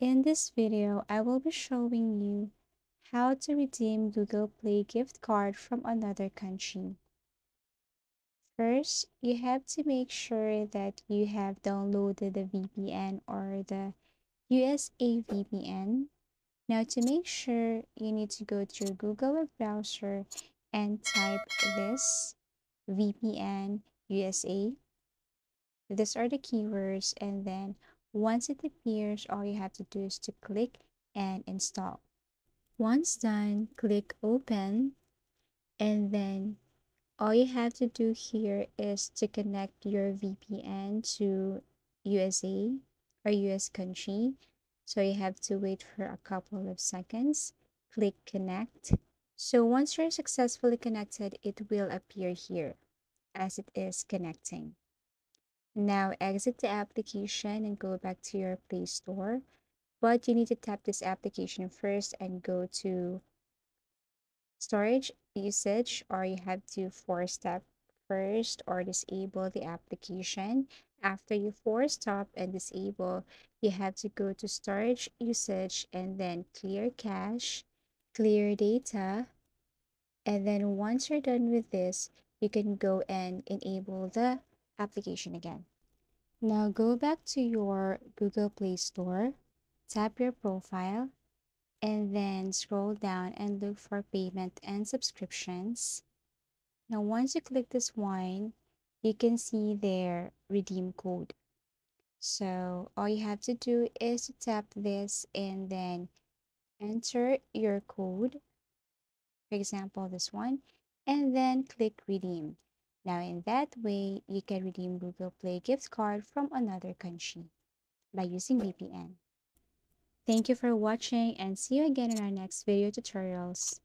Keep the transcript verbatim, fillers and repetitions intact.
In this video, I will be showing you how to redeem Google Play gift card from another country. First, you have to make sure that you have downloaded the V P N or the U S A V P N. Now, to make sure, you need to go to your Google web browser and type this V P N U S A. These are the keywords, and then once it appears, all you have to do is to click and install. Once done, click open, and then all you have to do here is to connect your V P N to U S A or U S country. So you have to wait for a couple of seconds, click connect. So once you're successfully connected, it will appear here as it is connecting. Now exit the application and go back to your Play Store, but you need to tap this application first and go to storage usage, or you have to force tap first or disable the application. After you force tap and disable, you have to go to storage usage and then clear cache, clear data, and then once you're done with this, you can go and enable the application again. Now go back to your Google Play Store, tap your profile, and then scroll down and look for payment and subscriptions. Now once you click this one, you can see their redeem code. So all you have to do is to tap this and then enter your code, for example this one, and then click redeem. Now, in that way, you can redeem Google Play gift card from another country by using V P N. Thank you for watching, and see you again in our next video tutorials.